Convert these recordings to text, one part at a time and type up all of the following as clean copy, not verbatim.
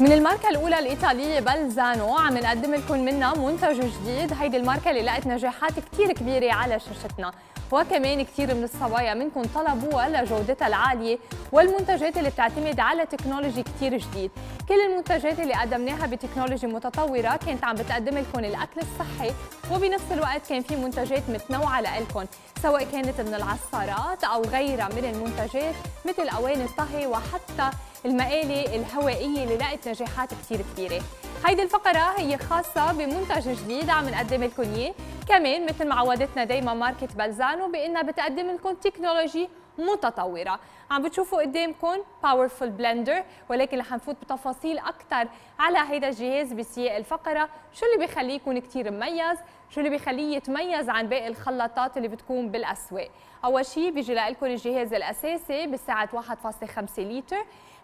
من الماركة الأولى الإيطالية بلزانو عم نقدم لكم منها منتج جديد. هيدي الماركة اللي لقت نجاحات كتير كبيرة على شاشتنا، وكمان كتير من الصبايا منكم طلبوها لجودتها العالية والمنتجات اللي بتعتمد على تكنولوجي كتير جديد. كل المنتجات اللي قدمناها بتكنولوجي متطورة كانت عم بتقدم لكم الأكل الصحي، وبنفس الوقت كان في منتجات متنوعة لإلكم سواء كانت من العصارات أو غيرها من المنتجات مثل أواني الطهي وحتى المقالي الهوائية اللي لقت نجاحات كتير كبيرة. هيدي الفقرة هي خاصة بمنتج جديد عم نقدم لكم اياه، كمان مثل ما عودتنا دايما ماركة بلزانو بانها بتقدم لكم تكنولوجي متطورة. عم بتشوفوا قدامكم باورفول بلندر، ولكن رح نفوت بتفاصيل أكثر على هيدا الجهاز بسياق الفقرة. شو اللي بيخليه يكون كثير مميز؟ شو اللي بيخليه يتميز عن باقي الخلاطات اللي بتكون بالأسواق؟ أول شيء بيجي لكم الجهاز الأساسي بسعة 1.5 لتر.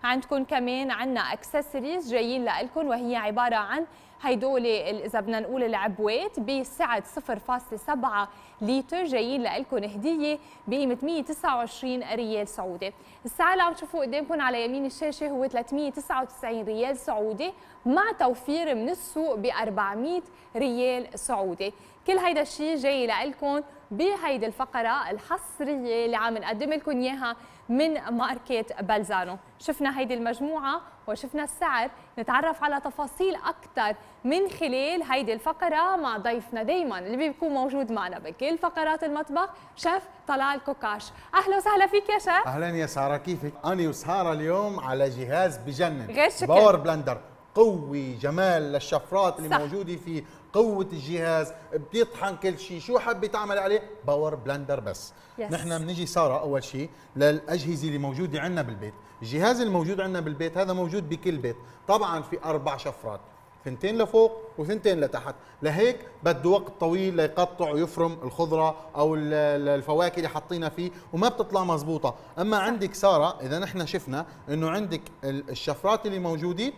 عندكم كمان عندنا اكسسوارز جايين لكم، وهي عبارة عن هيدول إذا بدنا نقول العبوات بسعة 0.7 لتر، جايين لكم هدية بقيمة 129 ريال سعودي. السعر اللي عم تشوفوه قدامكم على يمين الشاشة هو 399 ريال سعودي مع توفير من السوق ب 400 ريال سعودي. كل هيدا الشيء جاي لكم بهيدي الفقرة الحصرية اللي عم نقدم لكم اياها من ماركة بلزانو. شفنا هيدي المجموعة وشفنا السعر، نتعرف على تفاصيل أكثر من خلال هيدي الفقرة مع ضيفنا دايما اللي بيكون موجود معنا بكل فقرات المطبخ، شيف طلال كوكاش. أهلا وسهلا فيك يا شيف. أهلا يا سارة، كيفك؟ أنا وسارة اليوم على جهاز بجنن غير شكل باور بلندر، قوي جمال للشفرات اللي موجودة فيه، قوة الجهاز بيطحن كل شيء، شو حابة تعمل عليه؟ باور بلندر بس. نحن بنجي سارة أول شيء للأجهزة اللي موجودة عندنا بالبيت. الجهاز اللي موجود عندنا بالبيت هذا موجود بكل بيت، طبعا في 4 شفرات، 2 لفوق و2 لتحت، لهيك بده وقت طويل ليقطع ويفرم الخضرة أو الفواكه اللي حطينا فيه وما بتطلع مزبوطة. أما عندك سارة إذا نحن شفنا إنه عندك الشفرات اللي موجودة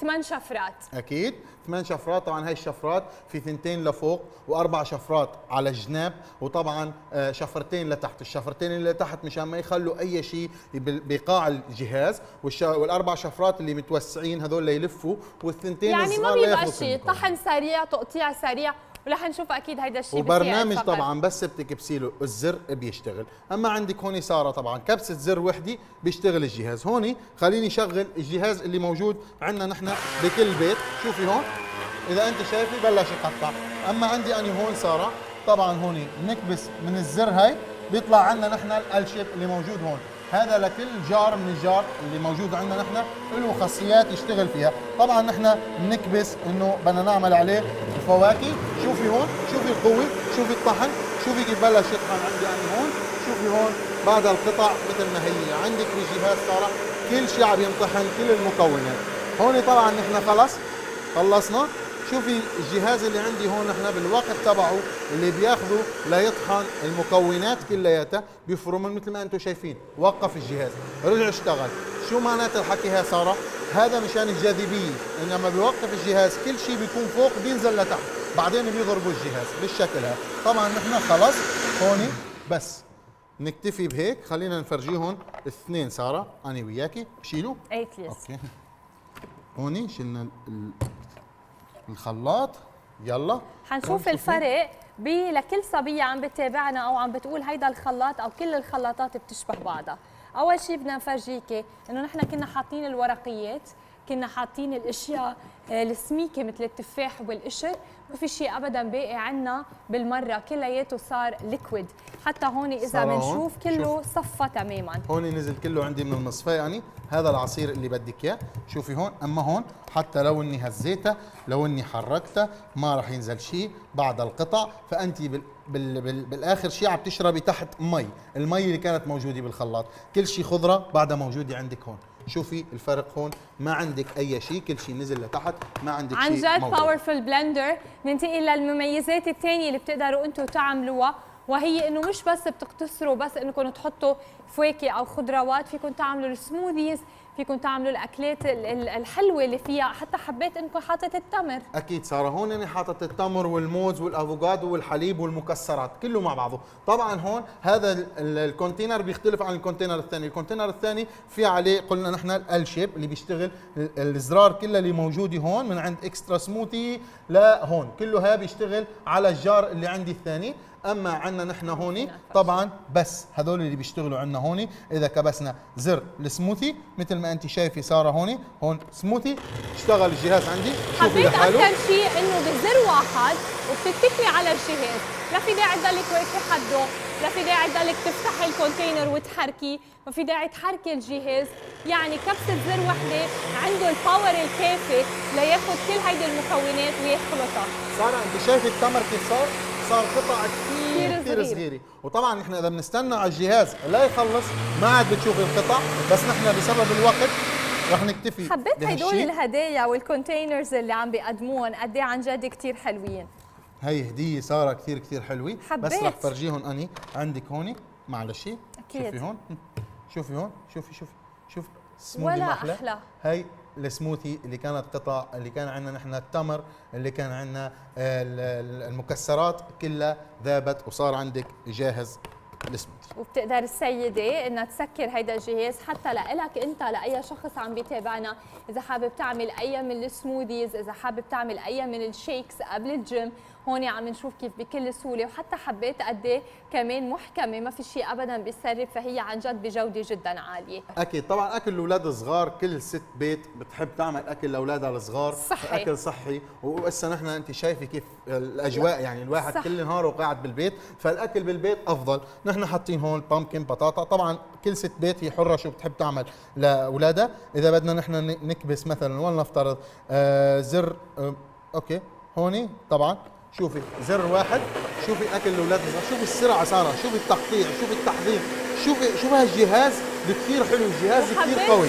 8 شفرات، اكيد 8 شفرات. طبعا هاي الشفرات في 2 لفوق و4 شفرات على الجناب، وطبعا 2 شفرات لتحت. الشفرتين اللي تحت مشان ما يخلوا اي شيء بقاع الجهاز، وال4 شفرات اللي متوسعين هذول ليلفوا، وال2 يعني ما بيبقى شيء طحن سريع تقطيع سريع، ورح نشوف اكيد هيدا الشيء وبرنامج طبعا بس بتكبسي له الزر بيشتغل. اما عندك هون ساره طبعا كبسه زر وحده بيشتغل الجهاز. هون خليني شغل الجهاز اللي موجود عندنا نحن بكل بيت. شوفي هون اذا انت شايفه بلش يقطع. اما عندي اني هون ساره طبعا هون نكبس من الزر هاي بيطلع عندنا نحن الشيب اللي موجود هون. هذا لكل جار من الجار اللي موجود عندنا نحن له خاصيات يشتغل فيها. طبعا نحن بنكبس انه بدنا نعمل عليه الفواكه. شوفي هون، شوفي القوه، شوفي الطحن، شوفي كيف بلش يطحن عندي انا هون. شوفي هون بعد القطع مثل ما هي عندك بالجهاز صار كل شيء عم يمطحن كل المكونات. هون طبعا نحن خلصنا. شوفي الجهاز اللي عندي هون نحن بالوقت تبعه اللي بياخذه ليطحن المكونات كلياتها بيفرمهم مثل ما انتم شايفين. وقف الجهاز رجع اشتغل. شو معناته الحكي يا ساره؟ هذا مشان الجاذبيه، انما بيوقف الجهاز كل شيء بيكون فوق بينزل لتحت، بعدين بيضربوا الجهاز بالشكل هذا. طبعا نحن خلص هون بس نكتفي بهيك. خلينا نفرجيهم 2 ساره انا وياكي. بشيلوا اوكي. هون شلنا الخلاط. يلا حنشوف الفرق لكل صبيه عم بتتابعنا او عم بتقول هيدا الخلاط او كل الخلاطات بتشبه بعضها. اول شيء بدنا نفرجيكي انه نحن كنا حاطين الورقيات، كنا حاطين الاشياء السميكه مثل التفاح والقشر، ما في شيء ابدا باقي عنا بالمره، كلياته صار ليكويد. حتى هون اذا بنشوف كله صفى تماما. هون نزل كله عندي من المصفى، يعني هذا العصير اللي بدك اياه. شوفي هون، اما هون حتى لو اني هزيتها لو اني حركتها ما راح ينزل شيء بعد القطع، فانت بالاخر شيء عم تشربي تحت مي، المي اللي كانت موجوده بالخلاط. كل شيء خضره بعدها موجوده عندك هون. شوفي الفرق هون، ما عندك اي شيء، كل شيء نزل لتحت، ما عندك شيء موجود. عن جد باورفول بلندر. ننتقل للمميزات الثانيه اللي بتقدروا انتم تعملوها، وهي انه مش بس بتقتصروا بس انكم تحطوا فواكه او خضروات، فيكم تعملوا السموذيز فيكم تعملوا الاكلات الحلوه اللي فيها، حتى حبيت انكم حاطه التمر. اكيد ساره، هون انا حاطه التمر والموز والافوكادو والحليب والمكسرات كله مع بعضه. طبعا هون هذا الكونتينر بيختلف عن الكونتينر الثاني، الكونتينر الثاني في عليه قلنا نحن الشيب اللي بيشتغل الزرار كلها اللي موجوده هون من عند اكسترا سموثي لهون كلها بيشتغل على الجار اللي عندي الثاني. اما عندنا نحن هون طبعا بس هذول اللي بيشتغلوا عندنا هون. اذا كبسنا زر السموثي مثل ما انت شايفه ساره هون سموثي اشتغل الجهاز عندي. حبيت اكثر شيء انه بزر واحد وبتتكلي على الجهاز، لا في داعي تضلك واقفه حده، لا في داعي تضلك تفتحي الكونتينر وتحركي، ما في داعي تحركي الجهاز، يعني كبسه زر وحده عنده الباور الكافي لياخذ كل هيدي المكونات ويخلطها. ساره انت شايفه التمر كيف صار؟ صار قطع كثير صغيره، وطبعا نحن اذا بنستنى على الجهاز لا يخلص ما عاد بتشوفي القطع، بس نحن بسبب الوقت رح نكتفي. حبيت هدول الهدايا والكونتينرز اللي عم بيقدموهم قد ايه عن جد كثير حلوين. هي هديه ساره كثير كثير حلوه. حبيت. بس رح فرجيهم اني عندك هون. معلش اكيد شوفي هون، شوفي هون، شوفي شوفي شوفي سموثي محلى. احلى هي السموثي اللي كانت قطع، اللي كان عندنا نحن التمر، اللي كان عندنا المكسرات كلها ذابت وصار عندك جاهز السموثي. وبتقدر السيده انها تسكر هيدا الجهاز حتى لإلك انت، لاي شخص عم بيتابعنا، اذا حابب تعمل اي من السموذيز، اذا حابب تعمل اي من الشيكس قبل الجيم، هون عم نشوف كيف بكل سهوله. وحتى حبيت قد ايه كمان محكمه، ما في شيء ابدا بيسرب، فهي عن جد بجوده جدا عاليه. اكيد طبعا اكل الاولاد الصغار، كل ست بيت بتحب تعمل اكل لاولادها الصغار صحي، اكل صحي. وهسه نحن انت شايفه كيف الاجواء، يعني الواحد صح كل نهاره قاعد بالبيت، فالاكل بالبيت افضل. نحن حاطين هون بامكن بطاطا، طبعا كل ست بيت هي حره شو بتحب تعمل لاولادها. اذا بدنا نحن نكبس مثلا ولنفترض زر اوكي هون طبعا شوفي زر واحد، شوفي اكل الاولاد، شوفي السرعه ساره، شوفي التقطيع، شوفي التحضير، شوفي هالجهاز كثير حلو، الجهاز كثير قوي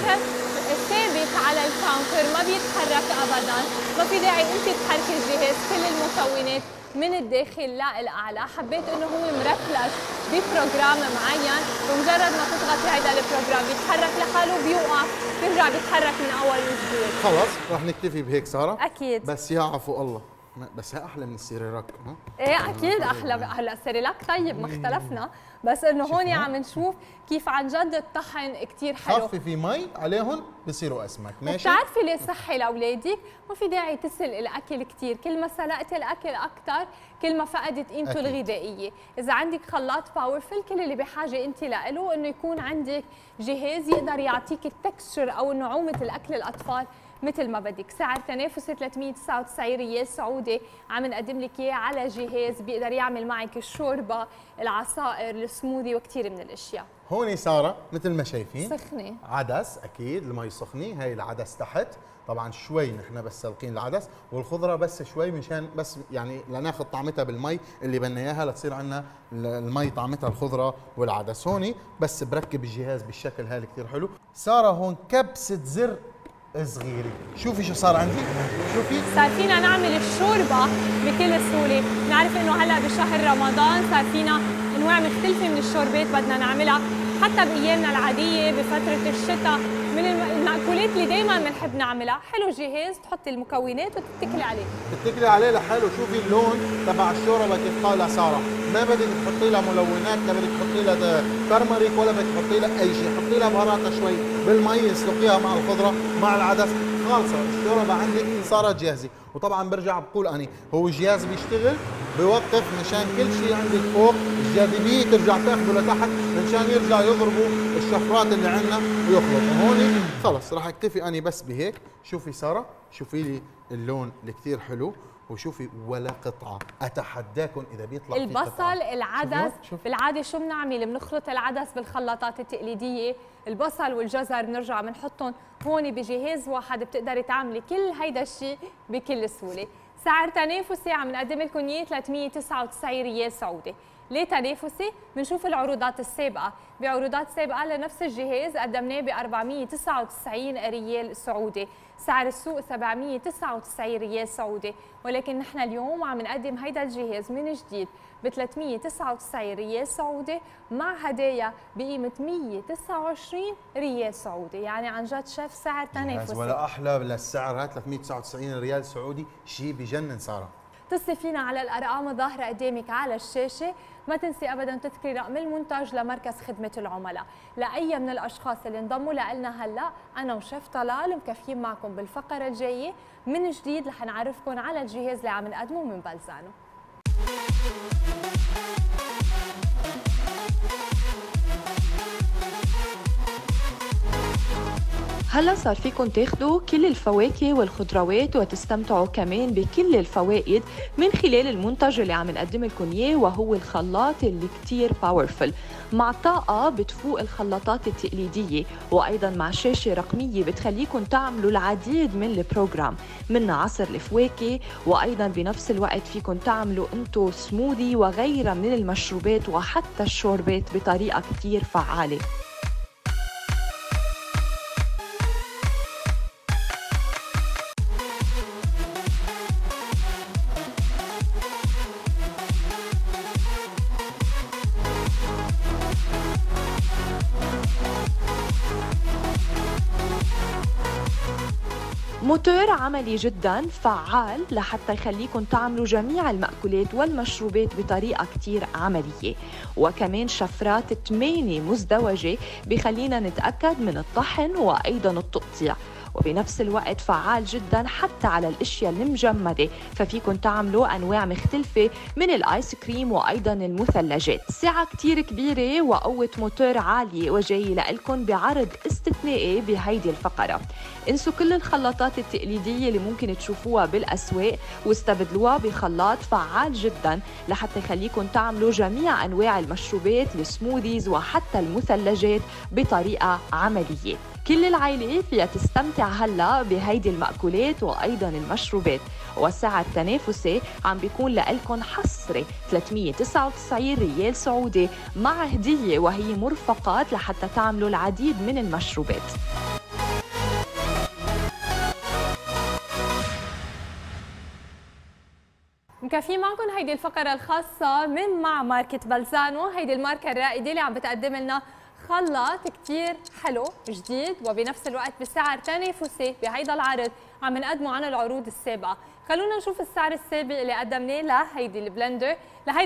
ثابت على الكاونتر ما بيتحرك ابدا، ما في داعي انت تحركي الجهاز، كل المكونات من الداخل للاعلى. حبيت انه هو مركز ببروجرام معين، ومجرد ما تضغطي هيدا البروجرام بيتحرك لحاله، بيوقف بيرجع بيتحرك من اول وجديد. خلص رح نكتفي بهيك ساره. اكيد بس يا عفو الله، بس هي احلى من السيريلاك. ايه اكيد احلى. هلا السيريلاك طيب ما اختلفنا، بس انه هون عم نشوف كيف عن جد الطحن كثير حلو، خففي مي عليهم بصيروا اسمك. ماشي بتعرفي ليه صحي لاولادك، ما في داعي تسل الاكل كثير، كل ما سلقت الاكل اكثر كل ما فقدت قيمته الغذائيه. اذا عندك خلاط باورفل كل اللي بحاجه انت له انه يكون عندك جهاز يقدر يعطيك التكستشر او نعومه الاكل الاطفال مثل ما بدك. سعر تنافسي 399 ريال سعودي، عم نقدم لك اياه على جهاز بيقدر يعمل معك الشوربه، العصائر، السموذي وكثير من الاشياء. هون ساره مثل ما شايفين سخنه عدس، اكيد المي سخنه، هي العدس تحت طبعا شوي، نحن بس سالقين العدس والخضره بس شوي مشان بس يعني لناخذ طعمتها بالمي اللي بدنا اياها، لتصير عندنا المي طعمتها الخضره والعدس. هون بس بركب الجهاز بالشكل هذا كثير حلو. ساره هون كبسه زر صغيرة، شوفي شو صار عندي، شوفي صار فينا نعمل الشوربة بكل سهولة. نعرف انه هلا بشهر رمضان صار فينا انواع مختلفة من الشوربات بدنا نعملها، حتى بايامنا العادية بفترة الشتاء من المأكولات اللي دايما بنحب نعملها. حلو جهاز تحطي المكونات وتتكلي عليه، تتكلي عليه لحاله. شوفي اللون تبع الشوربة كيف قالها سارة، ما بدك تحطي لها ملونات، لا بدك تحطي لها ترمريك ولا بدك تحطي لها اي شيء، حطي لها بهاراتها شوي بالمي، اسلقيها مع الخضرة مع العدس، خالصة الشوربة عندك صارت جاهزة. وطبعا برجع بقول اني هو الجهاز بيشتغل بيوقف مشان كل شيء عندك فوق، الجاذبيه ترجع تاخده لتحت مشان يرجع يضربوا الشفرات اللي عندنا ويخلط. هون خلص راح اكتفي اني بس بهيك. شوفي ساره، شوفي لي اللون اللي كثير حلو، وشوفي ولا قطعه، اتحداكم اذا بيطلع البصل قطعة. العدس شوف. بالعاده شو بنعمل؟ بنخلط العدس بالخلاطات التقليديه، البصل والجزر بنرجع بنحطهم هون بجهاز واحد، بتقدري تعملي كل هيدا الشيء بكل سهوله. سعر تنافسي عم نقدم لكم اياه 399 ريال سعودي. ليه تنافسي؟ بنشوف العروضات السابقه، بعروضات سابقه لنفس الجهاز قدمناه ب 499 ريال سعودي، سعر السوق 799 ريال سعودي، ولكن نحن اليوم عم نقدم هيدا الجهاز من جديد ب 399 ريال سعودي مع هدايا بقيمه 129 ريال سعودي، يعني عن جد شاف سعر تنافسي ولا احلى للسعر. هات 399 ريال سعودي شيء بجنن سعره. اتصل فينا على الارقام الظاهره قدامك على الشاشه، ما تنسي ابدا تذكري رقم المونتاج لمركز خدمه العملاء، لاي من الاشخاص اللي انضموا لنا هلا انا وشيف طلال مكفيين معكم بالفقره الجايه من جديد رح نعرفكم على الجهاز اللي عم نقدمه من بلزانو. هلا صار فيكم تاخدوا كل الفواكه والخضروات وتستمتعوا كمان بكل الفوائد من خلال المنتج اللي عم نقدم لكم اياه، وهو الخلاط اللي كتير باورفل مع طاقه بتفوق الخلاطات التقليديه، وايضا مع شاشه رقميه بتخليكم تعملوا العديد من البروجرام من عصير الفواكه، وايضا بنفس الوقت فيكم تعملوا انتو سموذي وغيرها من المشروبات وحتى الشوربات بطريقه كتير فعاله. موتور عملي جدا فعال لحتى يخليكم تعملوا جميع المأكولات والمشروبات بطريقة كتير عملية، وكمان شفرات 8 مزدوجة بخلينا نتأكد من الطحن وأيضا التقطيع، وبنفس الوقت فعال جدا حتى على الاشياء المجمده، ففيكم تعملوا انواع مختلفه من الايس كريم وايضا المثلجات. سعه كتير كبيره وقوه موتور عاليه وجاي لكم بعرض استثنائي بهيدي الفقره. انسوا كل الخلاطات التقليديه اللي ممكن تشوفوها بالاسواق واستبدلوها بخلاط فعال جدا لحتى يخليكم تعملوا جميع انواع المشروبات السموذيز وحتى المثلجات بطريقه عمليه. كل العائلة فيها تستمتع هلا بهيدي المأكولات وأيضا المشروبات، والسعر التنافسي عم بيكون لإلكن حصري 399 ريال سعودي مع هدية وهي مرفقات لحتى تعملوا العديد من المشروبات. مكافيين معكم هيدي الفقرة الخاصة من مع ماركة بلزانو، هيدي الماركة الرائدة اللي عم بتقدم لنا خلاط كتير حلو جديد وبنفس الوقت بسعر تنافسي بهيدا العرض، عم نقدمه عن العروض السابقه. خلونا نشوف السعر السابق اللي قدمناه لهيدا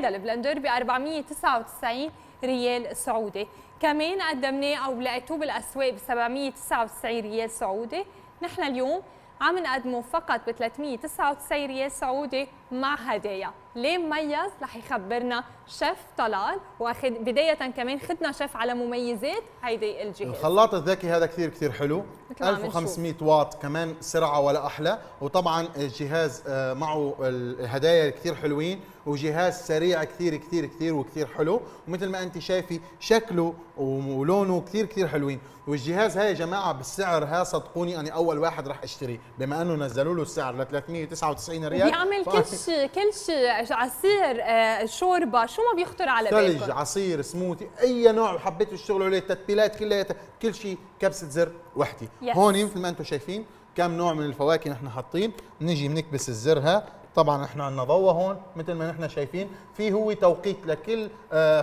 البلندر ب 499 ريال سعودي، كمان قدمناه او لقيتوه بالاسواق ب 799 ريال سعودي، نحن اليوم عم نقدمه فقط ب 399 ريال سعودي مع هدايا. ليه مميز؟ رح يخبرنا شيف طلال، وبداية كمان خدنا شيف على مميزات هيدي الجهاز. الخلاط الذكي هذا كثير كثير حلو، 1500 واط كمان سرعة ولا أحلى، وطبعا الجهاز معه الهدايا كثير حلوين، وجهاز سريع كثير كثير كثير وكثير حلو، ومثل ما أنت شايفي شكله ولونه كثير كثير حلوين، والجهاز هاي يا جماعة بالسعر ها صدقوني أنا أول واحد رح أشتريه، بما أنه نزلوا له السعر ل 399 ريال بيعمل كل شيء عصير شوربه، شو ما بيخطر على بالكم، ثلج، عصير، سموتي، اي نوع حبيتوا تشتغلوا عليه، التتبيلات كلها كل شيء كبسه زر وحده. هون مثل ما انتم شايفين كم نوع من الفواكه نحن حاطين، بنيجي بنكبس الزر ها، طبعا نحن عندنا ضوء هون مثل ما نحن شايفين، في هو توقيت لكل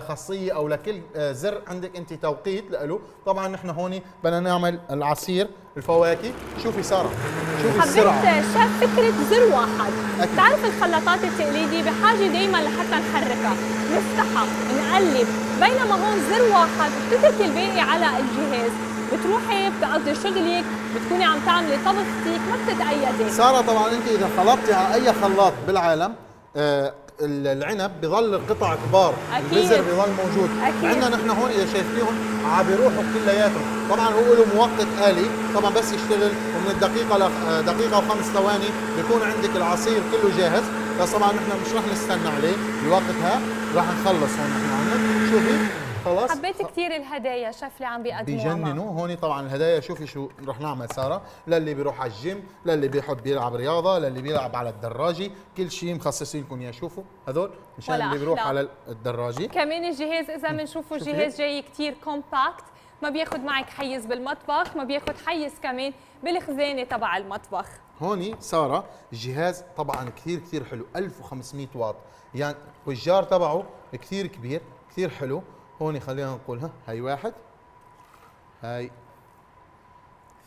خاصيه او لكل زر عندك انت توقيت له، طبعا نحن هون بدنا نعمل العصير الفواكه. شوفي ساره، شوفي السرعه، حبيت شاف فكره زر واحد، بتعرف الخلاطات التقليديه بحاجه دائما لحتى نحركها، نفتحها، نقلب، بينما هون زر واحد بتتركي الباقي على الجهاز، بتروحي بتقضي شغلك، بتكوني عم تعملي طبختك، ما بتتقيدي. ساره طبعا انت اذا خلطتي على اي خلاط بالعالم العنب بيظل القطع كبار، البذر بيظل موجود، عندنا نحن هون اذا شايفينهم عم بيروحوا كلياتهم، طبعا هو له موقت آلي، طبعا بس يشتغل ومن الدقيقه لدقيقه وخمس ثواني بيكون عندك العصير كله جاهز، بس طبعا نحن مش رح نستنى عليه بوقتها، رح نخلص هون نحن عندنا، شوفي خلاص حبيت كثير الهدايا، شاف لي عم بيقدموها بجننوا هون. طبعا الهدايا شوفي شو رح نعمل ساره، للي بيروح على الجيم، للي بيحب يلعب رياضه، للي بيلعب على الدراجه، كل شيء مخصصين لكم اياه. شوفوا هذول مشان اللي بيروح على الدراجه. كمان الجهاز اذا بنشوفوا الجهاز جاي كثير كومباكت، ما بياخذ معك حيز بالمطبخ، ما بياخذ حيز كمان بالخزانه تبع المطبخ. هوني ساره الجهاز طبعا كثير كثير حلو، 1500 واط، يعني والجار تبعه كثير كبير كثير حلو. هوني خلينا نقول هاي واحد، هاي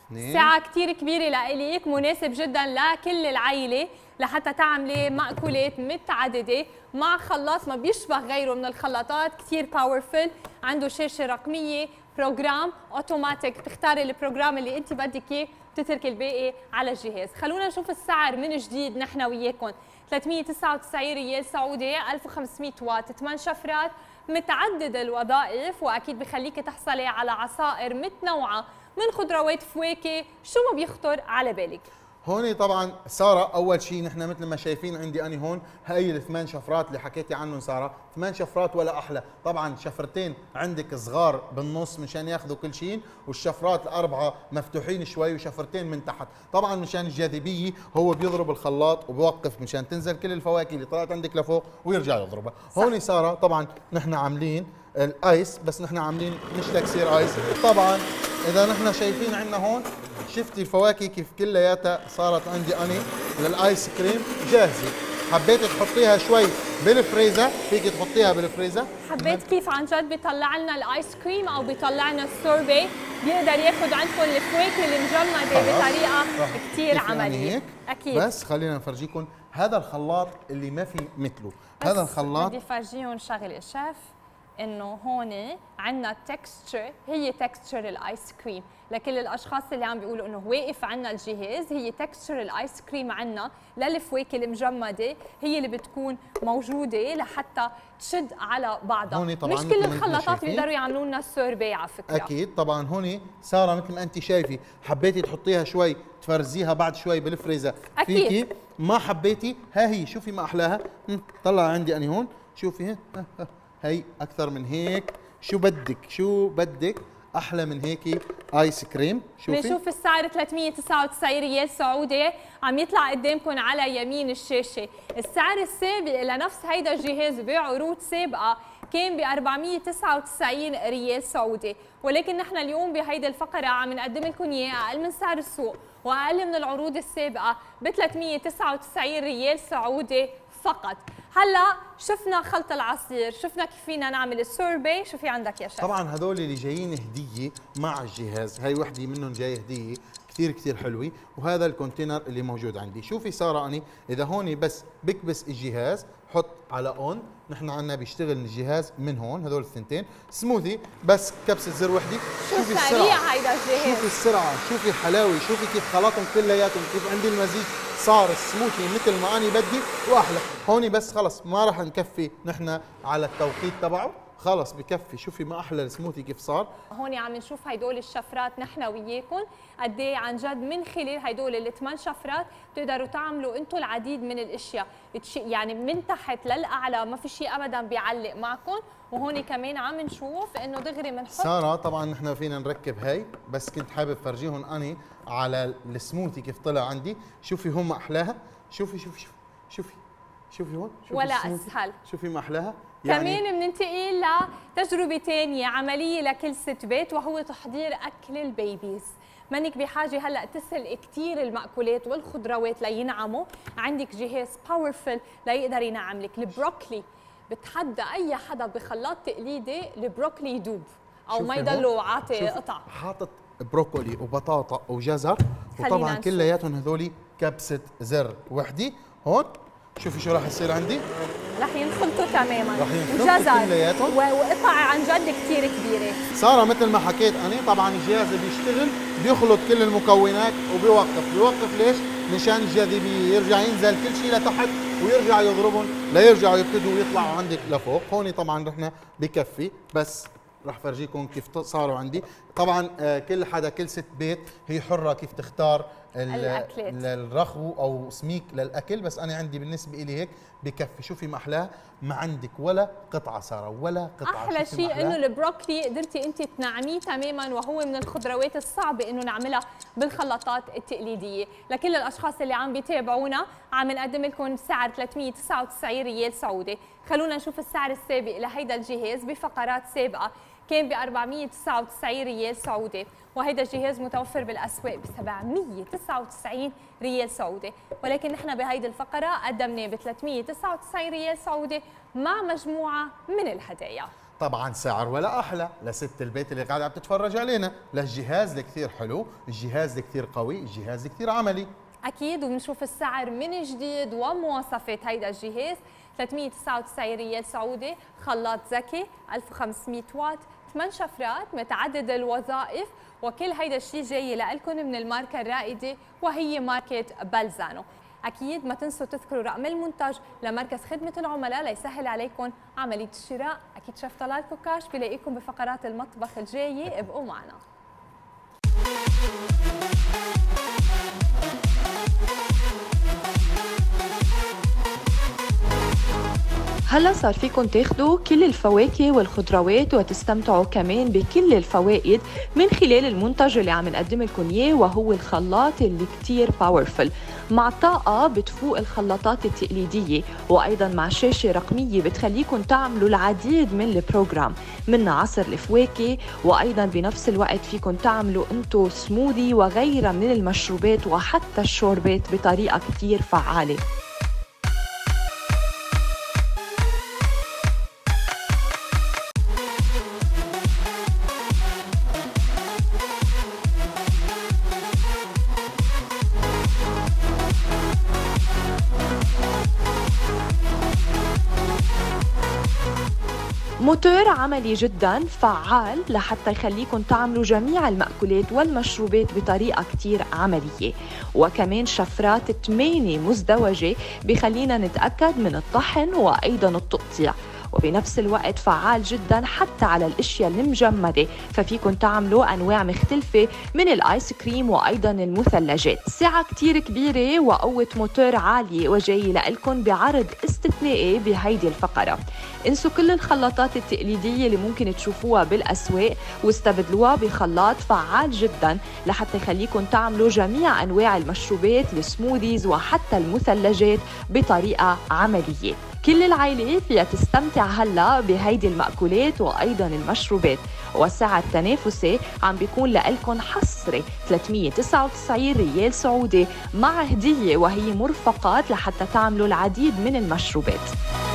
اثنين. ساعة كثير كبيرة لإليك، مناسب جدا لكل العائلة لحتى تعملي مأكولات متعددة مع خلاط ما بيشبه غيره من الخلاطات، كثير باورفل، عنده شاشة رقمية، بروجرام اوتوماتيك، بتختاري البروجرام اللي انت بدك اياه، بتتركي الباقي على الجهاز. خلونا نشوف السعر من جديد نحن وياكم، 399 ريال سعودي، 1500 واط، 8 شفرات، متعدد الوظائف، واكيد بخليكي تحصلي على عصائر متنوعه من خضروات فواكه، شو ما بيخطر على بالك. هون طبعا ساره اول شيء نحن مثل ما شايفين عندي اني هون هي الثمان شفرات اللي حكيتي عنهم ساره، ثمان شفرات ولا احلى. طبعا شفرتين عندك صغار بالنص مشان ياخذوا كل شيء، والشفرات الاربعه مفتوحين شوي، وشفرتين من تحت طبعا مشان الجاذبيه، هو بيضرب الخلاط وبوقف مشان تنزل كل الفواكه اللي طلعت عندك لفوق ويرجع يضربها. هون ساره طبعا نحن عاملين الايس، بس نحن عاملين مش تكسير ايس. طبعا اذا نحن شايفين عندنا هون، شفتي الفواكه كيف كلياتها صارت عندي اني للايس كريم جاهزه. حبيت تحطيها شوي بالفريزر، فيك تحطيها بالفريزر. حبيت كيف عن جد بيطلع لنا الايس كريم او بيطلع لنا السوربي، بيقدر ياخذ عندكم الفواكه المجمده بطريقه كثير عمليه. اكيد بس خلينا نفرجيكم هذا الخلاط اللي ما في مثله. هذا الخلاط بدي فرجيهم شغله شيف، انه هون عندنا التكستشر، هي تكستشر الايس كريم. لكل الاشخاص اللي عم بيقولوا انه واقف عندنا الجهاز، هي تكستشر الايس كريم عندنا للفواكه المجمده، هي اللي بتكون موجوده لحتى تشد على بعضها. مش كل الخلاطات بيقدروا يعملوا لنا السوربي على فكره. اكيد طبعا هون ساره مثل ما انت شايفه، حبيتي تحطيها شوي تفرزيها بعد شوي بالفريزر اكيد فيكي، ما حبيتي ها هي. شوفي ما احلاها، طلع عندي انا هون، شوفي هي اكثر من هيك. شو بدك شو بدك احلى من هيك ايس كريم. شوفي بنشوف السعر 399 ريال سعودي، عم يطلع قدامكم على يمين الشاشه. السعر السابق لنفس هيدا الجهاز بعروض سابقه كان ب 499 ريال سعودي، ولكن نحن اليوم بهيدي الفقره عم نقدم لكم اياه اقل من سعر السوق واقل من العروض السابقه ب 399 ريال سعودي فقط. هلا شفنا خلط العصير، شفنا كيف فينا نعمل السوربي، شو في عندك يا شيخ؟ طبعا هذول اللي جايين هديه مع الجهاز، هي وحده منهم جايه هديه كثير كثير حلوه، وهذا الكونتينر اللي موجود عندي. شوفي ساره اني اذا هون بس بكبس الجهاز، حط على اون، نحن عندنا بيشتغل الجهاز من هون. هذول الثنتين سموذي، بس كبسه زر وحده. شوفي سريع هيدا الجهاز، شوفي السرعه، شوفي الحلاوه، شوفي كيف خلطهم كلياتهم، كيف عندي المزيج، صار السموثي مثل ما انا بدي واحلى. هون بس خلص ما راح نكفي نحن على التوقيت تبعه، خلص بكفي. شوفي ما احلى السموثي كيف صار. هون عم نشوف هدول الشفرات نحن وياكم قد ايه عن جد من خلال هدول الثمان شفرات بتقدروا تعملوا انتم العديد من الاشياء، يعني من تحت للاعلى ما في شيء ابدا بيعلق معكم. وهون كمان عم نشوف انه دغري بنحط ساره. طبعا نحن فينا نركب هي، بس كنت حابب فرجيهم اني على السموثي كيف طلع عندي. شوفي هم احلاها، شوفي شوفي شوفي شوفي شوفي هون، شوفي ولا اسهل، شوفي ما احلاها. يعني كمان بننتقل لتجربه ثانيه عمليه لكل ست بيت، وهو تحضير اكل البيبيز. منك بحاجه هلا تسلق كثير المأكولات والخضروات لينعموا، عندك جهاز باورفل ليقدر ينعم لك البروكلي. بتحدى اي حدا بخلاط تقليدي البروكلي يدوب او ما يضلوا عاطي قطع. حاطط بروكلي وبطاطا وجزر، وطبعا كلياتهم هذول كبسه زر وحده. هون شوفي شو راح يصير عندي، رح ينخلطوا تماما، رح ينخلطوا كلياتهم، وقطع عن جد كثير كبيره. ساره مثل ما حكيت انا، طبعا الجهاز اللي بيشتغل بيخلط كل المكونات وبيوقف. بيوقف ليش؟ مشان الجاذبيه، يرجع ينزل كل شيء لتحت ويرجع يضربهم ليرجعوا يبتدوا يطلعوا عندك لفوق. هون طبعا رحنا بكفي، بس رح فرجيكم كيف صاروا عندي. طبعا كل حدا كل ست بيت هي حره كيف تختار الاكلات للرخو او سميك للاكل، بس انا عندي بالنسبه لي هيك بكفي. شوفي ما احلاه، ما عندك ولا قطعه ساره ولا قطعه. احلى شيء انه البروكلي قدرتي انت تنعميه تماما، وهو من الخضروات الصعبه انه نعملها بالخلطات التقليديه. لكل الاشخاص اللي عم بيتابعونا عم نقدم لكم سعر 399 ريال سعودي. خلونا نشوف السعر السابق لهيدا الجهاز بفقرات سابقه، كان ب 499 ريال سعودي، وهيدا الجهاز متوفر بالاسواق ب 799 ريال سعودي، ولكن نحن بهيدي الفقره قدمناه ب 399 ريال سعودي مع مجموعه من الهدايا. طبعا سعر ولا احلى لست البيت اللي قاعده عم تتفرج علينا، للجهاز اللي كثير حلو، الجهاز اللي كثير قوي، الجهاز اللي كثير عملي. اكيد، وبنشوف السعر من جديد ومواصفات هيدا الجهاز. 399 ريال سعودي، خلاط ذكي 1500 واط، 8 شفرات، متعدد الوظائف، وكل هيدا الشيء جاي لكم من الماركه الرائده وهي ماركه بلزانو. اكيد ما تنسوا تذكروا رقم المنتج لمركز خدمه العملاء ليسهل عليكم عمليه الشراء. اكيد شيف طلال كوكاش بلاقيكم بفقرات المطبخ الجايه، ابقوا معنا. هلا صار فيكم تاخدوا كل الفواكه والخضروات وتستمتعوا كمان بكل الفوائد من خلال المنتج اللي عم نقدم لكم اياه، وهو الخلاط اللي كتير باورفل، مع طاقة بتفوق الخلاطات التقليدية، وايضا مع شاشة رقمية بتخليكم تعملوا العديد من البروجرام، من عصر الفواكه، وايضا بنفس الوقت فيكم تعملوا انتو سموذي وغيرها من المشروبات وحتى الشوربات بطريقة كتير فعالة. موتور عملي جدا فعال لحتى يخليكم تعملوا جميع المأكولات والمشروبات بطريقة كتير عملية، وكمان شفرات 8 مزدوجة بخلينا نتأكد من الطحن وأيضا التقطيع، وبنفس الوقت فعال جدا حتى على الاشياء المجمده، ففيكم تعملوا انواع مختلفه من الايس كريم وايضا المثلجات. سعه كتير كبيره وقوه موتور عاليه، وجاي لكم بعرض استثنائي بهيدي الفقره. انسوا كل الخلاطات التقليديه اللي ممكن تشوفوها بالاسواق واستبدلوها بخلاط فعال جدا لحتى يخليكم تعملوا جميع انواع المشروبات، السموذيز وحتى المثلجات بطريقه عمليه. كل العائلة فيها تستمتع هلا بهيدي المأكولات وأيضا المشروبات، والسعر التنافسي عم بيكون لإلكن حصري 399 ريال سعودي مع هدية وهي مرفقات لحتى تعملوا العديد من المشروبات.